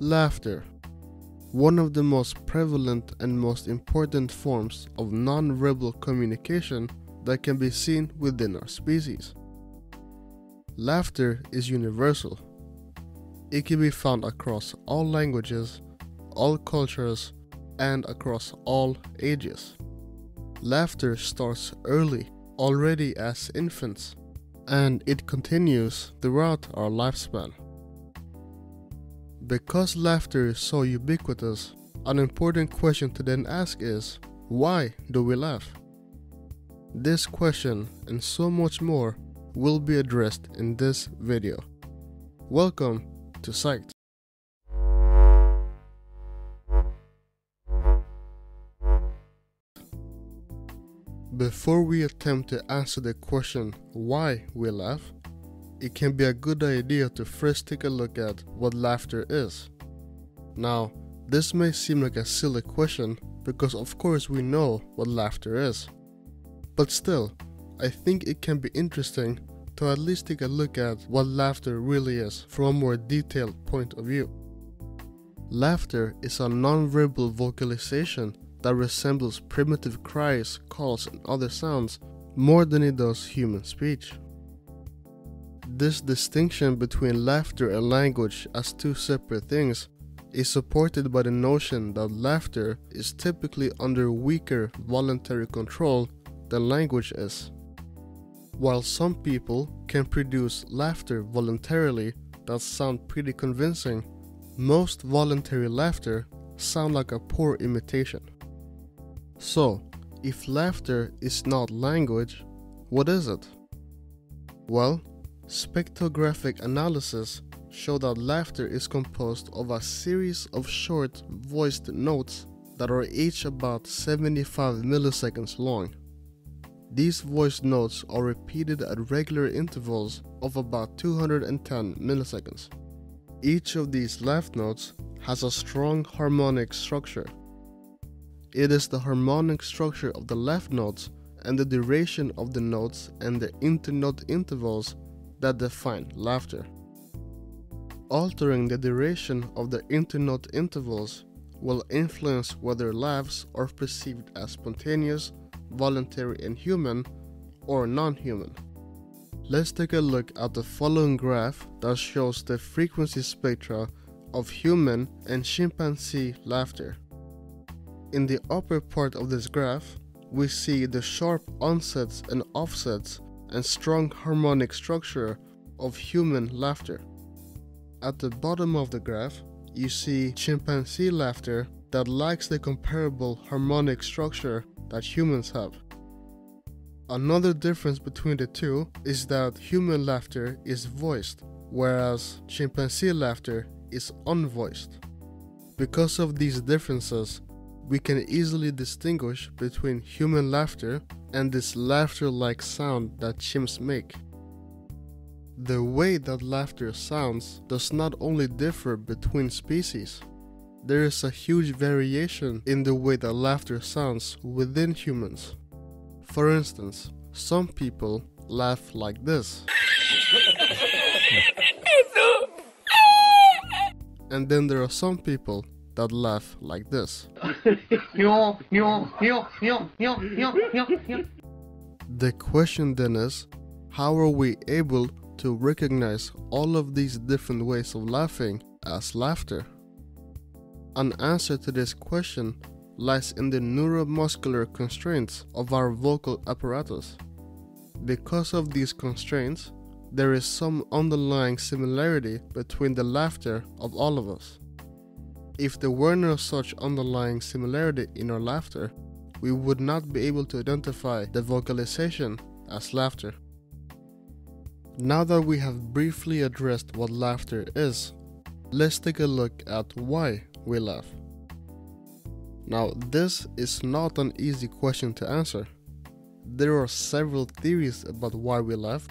Laughter. One of the most prevalent and most important forms of non-verbal communication that can be seen within our species. Laughter is universal. It can be found across all languages, all cultures, and across all ages. Laughter starts early, already as infants, and it continues throughout our lifespan. Because laughter is so ubiquitous, an important question to then ask is, why do we laugh? This question and so much more will be addressed in this video. Welcome to Psyched. Before we attempt to answer the question why we laugh, it can be a good idea to first take a look at what laughter is. Now, this may seem like a silly question because of course we know what laughter is. But still, I think it can be interesting to at least take a look at what laughter really is from a more detailed point of view. Laughter is a non-verbal vocalization that resembles primitive cries, calls, and other sounds more than it does human speech. This distinction between laughter and language as two separate things is supported by the notion that laughter is typically under weaker voluntary control than language is. While some people can produce laughter voluntarily that sound pretty convincing, most voluntary laughter sound like a poor imitation. So, if laughter is not language, what is it? Well, spectrographic analysis show that laughter is composed of a series of short voiced notes that are each about 75 milliseconds long. These voice notes are repeated at regular intervals of about 210 milliseconds. Each of these laugh notes has a strong harmonic structure. It is the harmonic structure of the laugh notes and the duration of the notes and the internote intervals that define laughter. Altering the duration of the internote intervals will influence whether laughs are perceived as spontaneous, voluntary and human, or non-human. Let's take a look at the following graph that shows the frequency spectra of human and chimpanzee laughter. In the upper part of this graph, we see the sharp onsets and offsets and strong harmonic structure of human laughter. At the bottom of the graph, you see chimpanzee laughter that lacks the comparable harmonic structure that humans have. Another difference between the two is that human laughter is voiced, whereas chimpanzee laughter is unvoiced. Because of these differences, we can easily distinguish between human laughter and this laughter-like sound that chimps make. The way that laughter sounds does not only differ between species. There is a huge variation in the way that laughter sounds within humans. For instance, some people laugh like this. And then there are some people that laugh like this. The question then is, how are we able to recognize all of these different ways of laughing as laughter? An answer to this question lies in the neuromuscular constraints of our vocal apparatus. Because of these constraints, there is some underlying similarity between the laughter of all of us. If there were no such underlying similarity in our laughter, we would not be able to identify the vocalization as laughter. Now that we have briefly addressed what laughter is, let's take a look at why we laugh. Now, this is not an easy question to answer. There are several theories about why we laugh,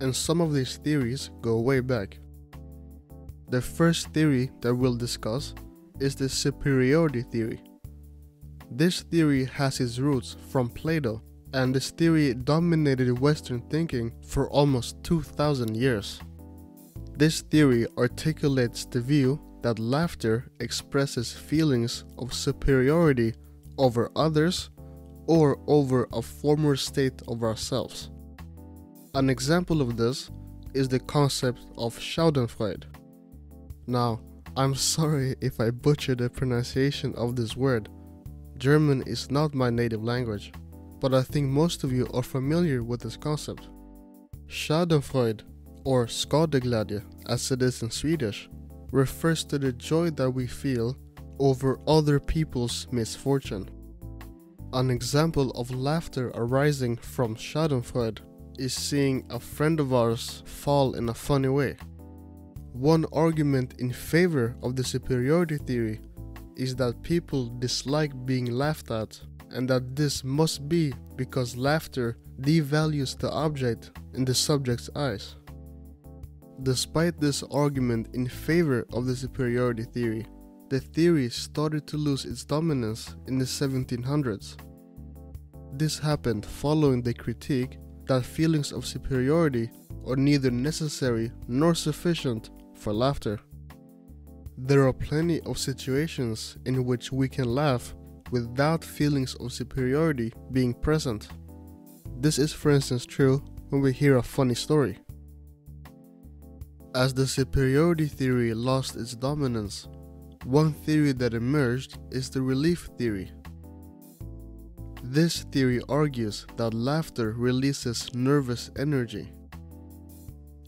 and some of these theories go way back. The first theory that we'll discuss is the superiority theory. This theory has its roots from Plato, and this theory dominated Western thinking for almost 2,000 years. This theory articulates the view that laughter expresses feelings of superiority over others or over a former state of ourselves. An example of this is the concept of Schadenfreude. Now, I'm sorry if I butcher the pronunciation of this word. German is not my native language, but I think most of you are familiar with this concept. Schadenfreude, or skadeglädje as it is in Swedish, refers to the joy that we feel over other people's misfortune. An example of laughter arising from Schadenfreude is seeing a friend of ours fall in a funny way. One argument in favor of the superiority theory is that people dislike being laughed at, and that this must be because laughter devalues the object in the subject's eyes. Despite this argument in favor of the superiority theory, the theory started to lose its dominance in the 1700s. This happened following the critique that feelings of superiority are neither necessary nor sufficient for laughter. There are plenty of situations in which we can laugh without feelings of superiority being present. This is, for instance, true when we hear a funny story. As the superiority theory lost its dominance, one theory that emerged is the relief theory. This theory argues that laughter releases nervous energy.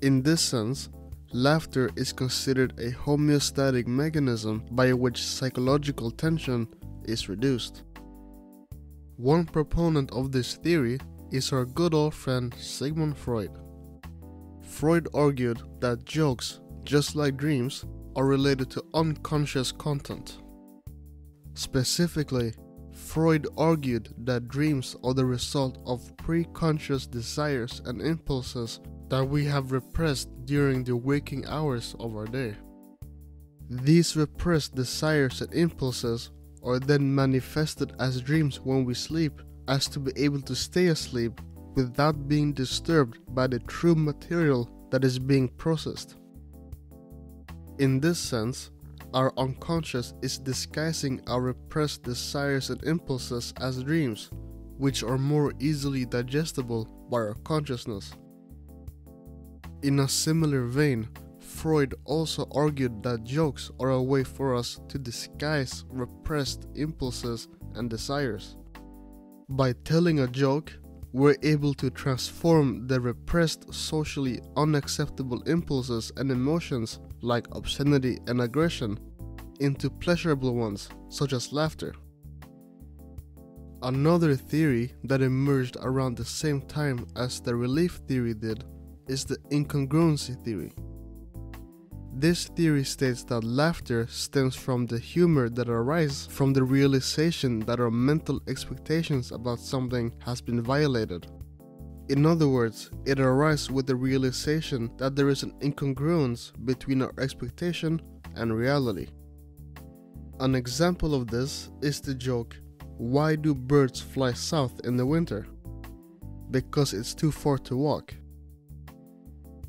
In this sense, laughter is considered a homeostatic mechanism by which psychological tension is reduced. One proponent of this theory is our good old friend Sigmund Freud. Freud argued that jokes, just like dreams, are related to unconscious content. Specifically, Freud argued that dreams are the result of pre-conscious desires and impulses that we have repressed during the waking hours of our day. These repressed desires and impulses are then manifested as dreams when we sleep, as to be able to stay asleep without being disturbed by the true material that is being processed. In this sense, our unconscious is disguising our repressed desires and impulses as dreams, which are more easily digestible by our consciousness. In a similar vein, Freud also argued that jokes are a way for us to disguise repressed impulses and desires. By telling a joke, we're able to transform the repressed, socially unacceptable impulses and emotions like obscenity and aggression into pleasurable ones, such as laughter. Another theory that emerged around the same time as the relief theory did is the incongruency theory. This theory states that laughter stems from the humor that arises from the realization that our mental expectations about something has been violated. In other words, it arises with the realization that there is an incongruence between our expectation and reality. An example of this is the joke, "Why do birds fly south in the winter?" Because it's too far to walk.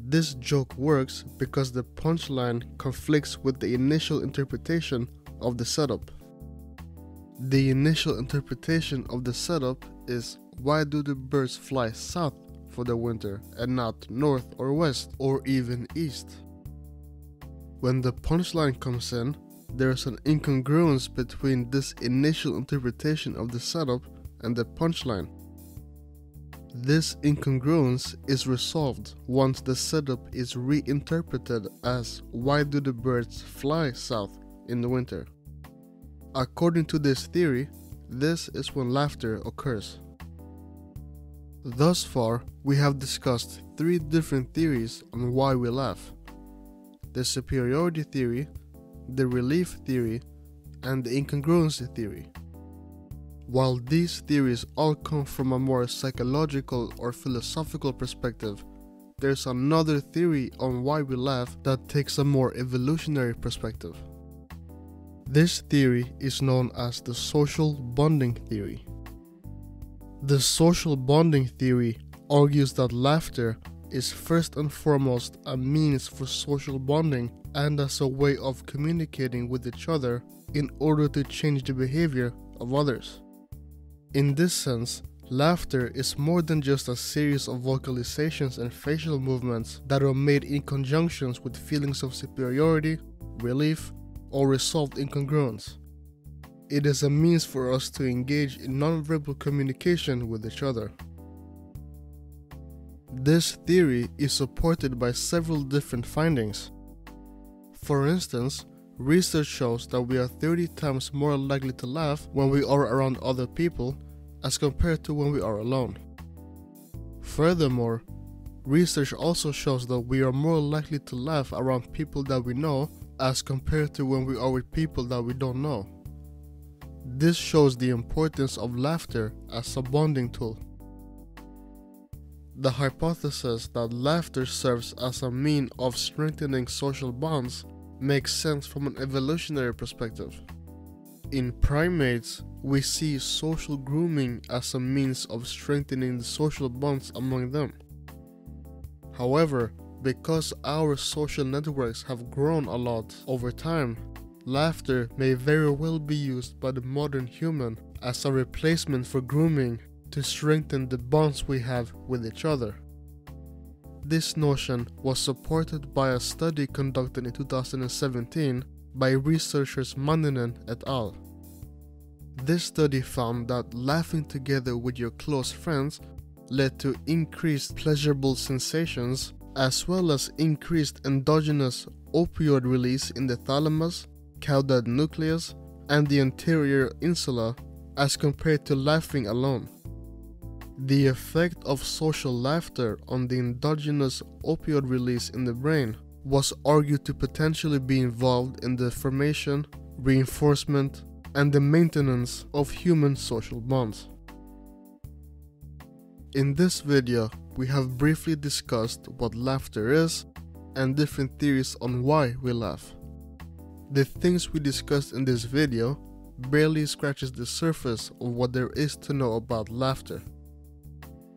This joke works because the punchline conflicts with the initial interpretation of the setup. The initial interpretation of the setup is, why do the birds fly south for the winter and not north or west or even east? When the punchline comes in, there is an incongruence between this initial interpretation of the setup and the punchline. This incongruence is resolved once the setup is reinterpreted as, why do the birds fly south in the winter? According to this theory, this is when laughter occurs. Thus far, we have discussed three different theories on why we laugh: the superiority theory, the relief theory, and the incongruency theory. While these theories all come from a more psychological or philosophical perspective, there's another theory on why we laugh that takes a more evolutionary perspective. This theory is known as the social bonding theory. The social bonding theory argues that laughter is first and foremost a means for social bonding and as a way of communicating with each other in order to change the behavior of others. In this sense, laughter is more than just a series of vocalizations and facial movements that are made in conjunction with feelings of superiority, relief, or resolved incongruence. It is a means for us to engage in nonverbal communication with each other. This theory is supported by several different findings. For instance, research shows that we are 30 times more likely to laugh when we are around other people as compared to when we are alone. Furthermore, research also shows that we are more likely to laugh around people that we know as compared to when we are with people that we don't know. This shows the importance of laughter as a bonding tool. The hypothesis that laughter serves as a means of strengthening social bonds makes sense from an evolutionary perspective. In primates, we see social grooming as a means of strengthening the social bonds among them. However, because our social networks have grown a lot over time, laughter may very well be used by the modern human as a replacement for grooming to strengthen the bonds we have with each other. This notion was supported by a study conducted in 2017 by researchers Manninen et al. This study found that laughing together with your close friends led to increased pleasurable sensations as well as increased endogenous opioid release in the thalamus, caudate nucleus, and the anterior insula as compared to laughing alone. The effect of social laughter on the endogenous opioid release in the brain was argued to potentially be involved in the formation, reinforcement, and the maintenance of human social bonds. In this video, we have briefly discussed what laughter is and different theories on why we laugh. The things we discussed in this video barely scratches the surface of what there is to know about laughter.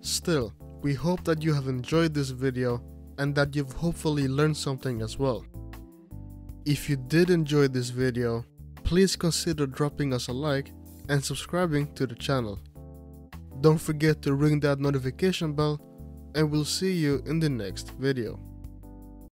Still, we hope that you have enjoyed this video and that you've hopefully learned something as well. If you did enjoy this video, please consider dropping us a like and subscribing to the channel. Don't forget to ring that notification bell, and we'll see you in the next video.